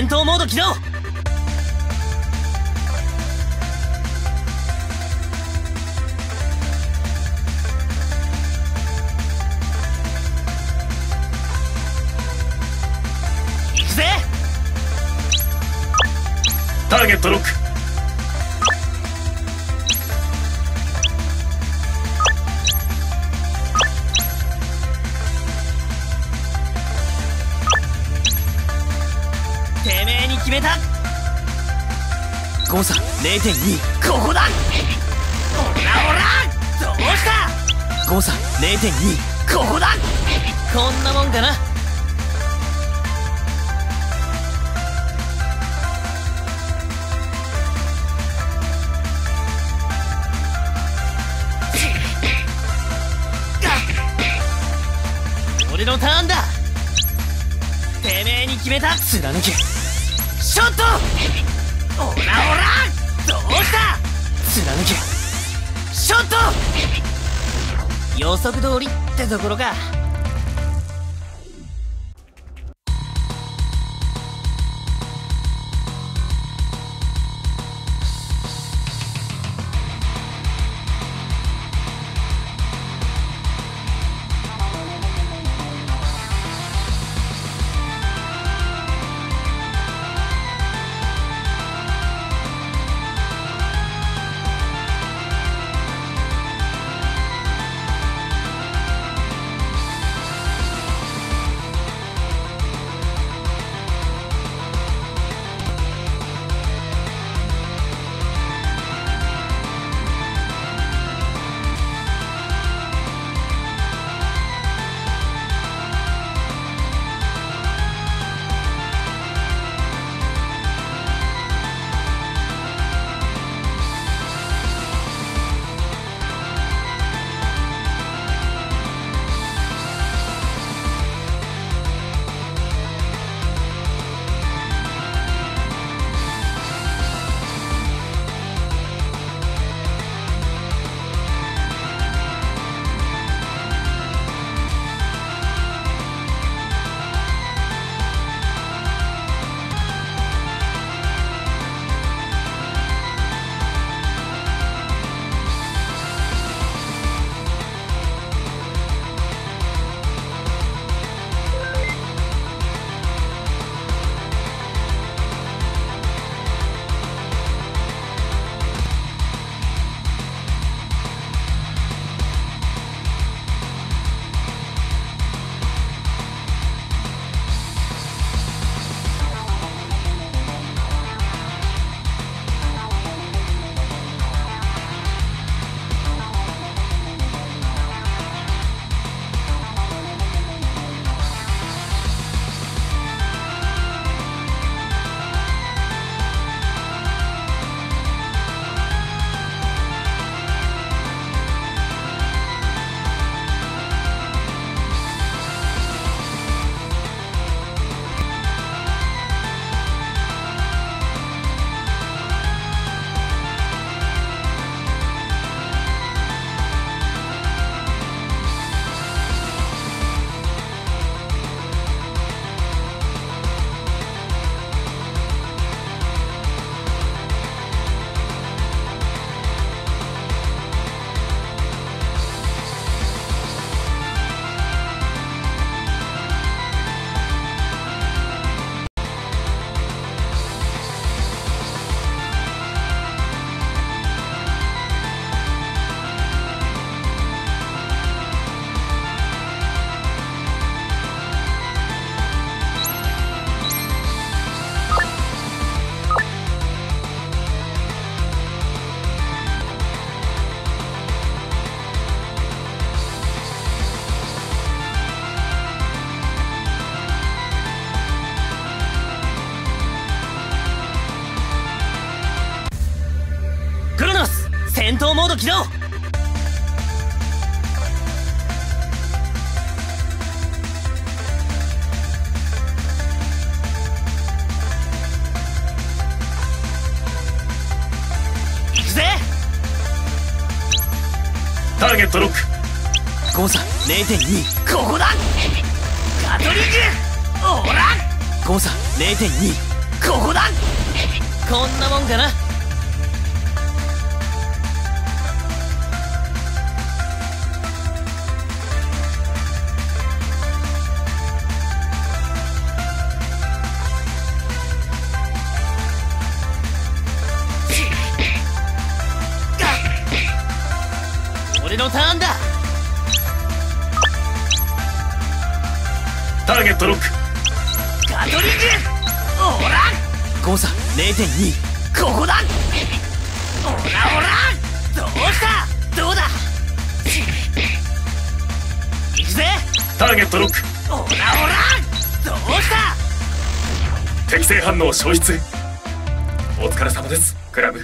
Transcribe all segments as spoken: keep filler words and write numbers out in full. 戦闘モード起動。いくぜ。ターゲットロック。てめえに決めた。誤差 ゼロ点に ここだ。ほらほらどうした。誤差 ゼロ点に ここだ。こんなもんかな。俺のターンだ。てめえに決めた。貫け。ちょっとオラオラどうした貫けショット。予測通りってところか。戦闘モード起動。いくぜ。ターゲットロック。誤差 ゼロ点に ここだ。ガトリングオーラ。誤差 ゼロ点にここだ。こんなもんかな。俺のターンだ。ターゲットロック。ガトリング。オラ。誤差 ゼロ点に。ここだ。オラオラ。どうした。どうだ。行くぜ。ターゲットロック。オラオラ。どうした。適正反応消失。お疲れ様です、クラブ。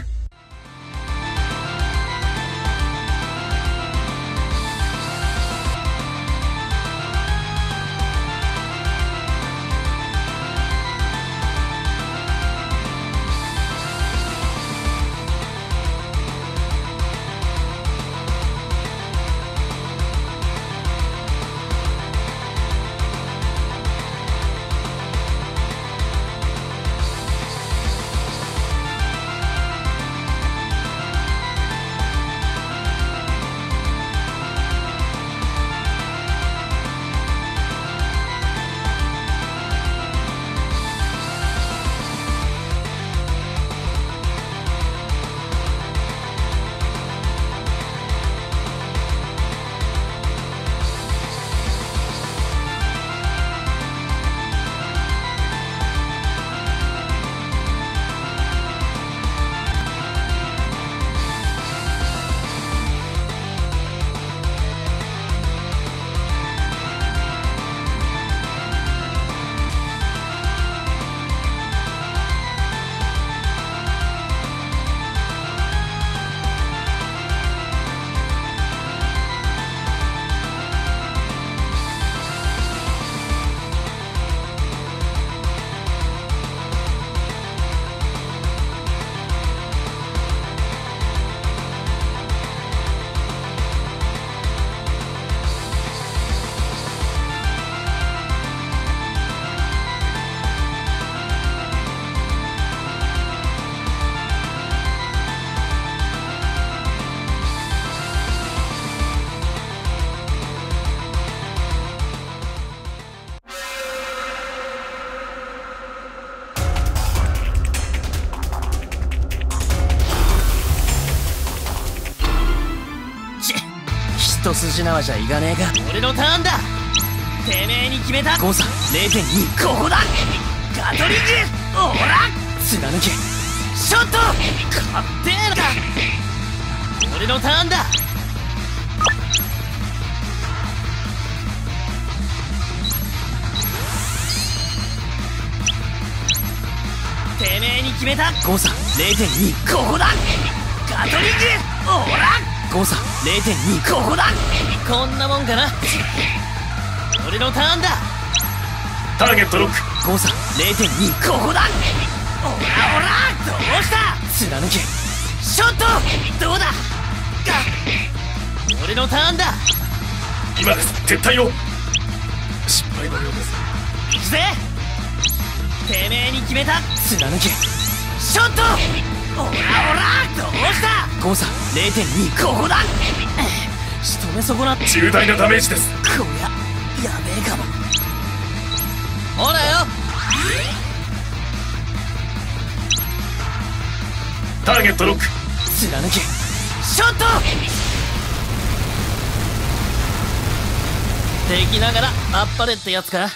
一筋縄じゃいかねえか。俺のターンだ。てめえに決めた。誤差 ゼロ点に。ここだ。ガトリング。オラ。貫け。ショット。勝手な。俺のターンだ。てめえに決めた。誤差 ゼロ点に。ここだ。ガトリング。オラ。誤差 ゼロ点に。ここだ。こんなもんかな。俺のターンだ。ターゲットロック。誤差 ゼロ点に。ここだ。オラオラ。どうした。貫け。ショット。どうだ。俺のターンだ。今です。撤退を。失敗のようです。行くぜ。てめえに決めた。貫け。ショット。オラオラ。どうした。誤差 ゼロ点に。ここだ。仕留め損な。重大なダメージです。こりゃやべえかも。ほらよ。ターゲットロック。貫け。ショット。敵ながらあっぱれってやつか。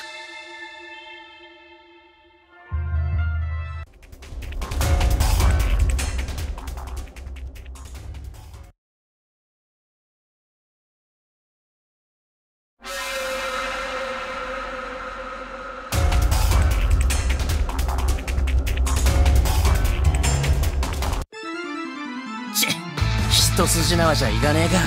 一筋縄じゃいかねえか。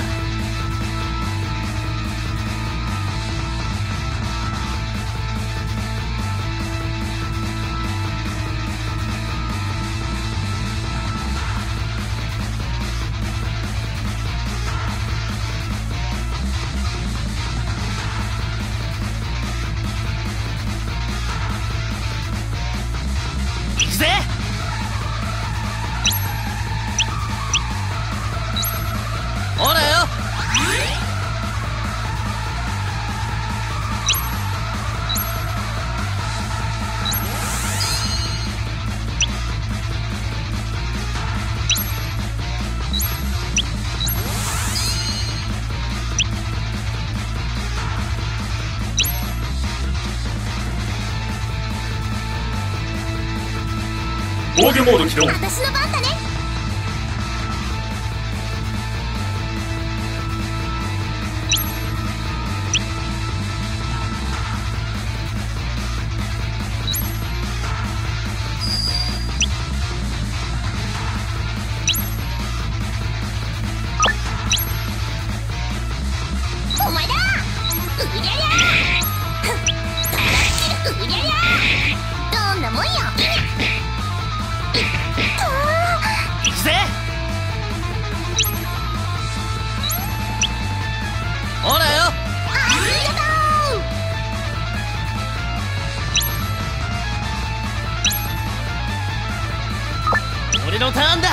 行くぜ。くぜ。ほらよ。防御モード起動。私の番だね。お前だ。うりゃりゃ。うりゃりゃ。どんなもんよ。ほらよ。ありがとう。俺のターンだ。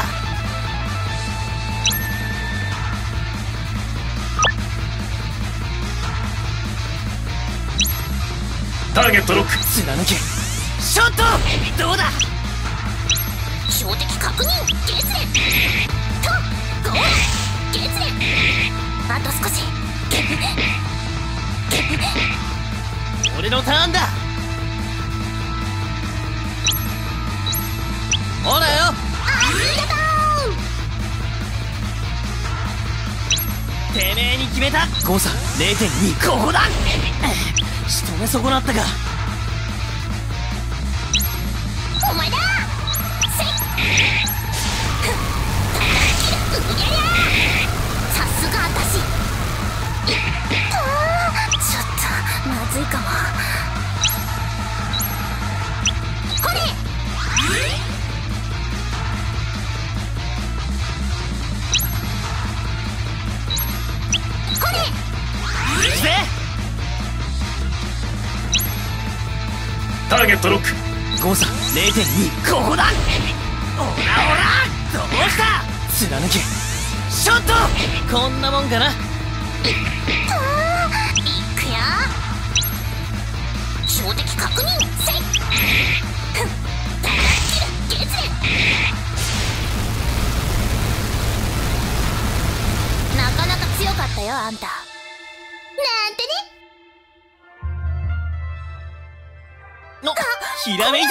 ターゲットロック。貫け。ショット。どうだ。標的確認。月面。とゴール。月面。あと少し。俺のターンだ。ほらよ。ありがとう。てめえに決めた。誤差 れいてんに。ここだ。仕留め損なったか。お前だ。せっ。叩き。うやや。さすが私。ちょっとまずいかも。これこれぜ。ターゲットロック。誤差 れいてんに。ここだ。オラオラ。どうした。貫け。ショット。こんなもんかな。いくよ。標的確認。せい。ふん。たたきる。月面。なかなか強かったよ、あんた。なんてね。の、ひらめいた。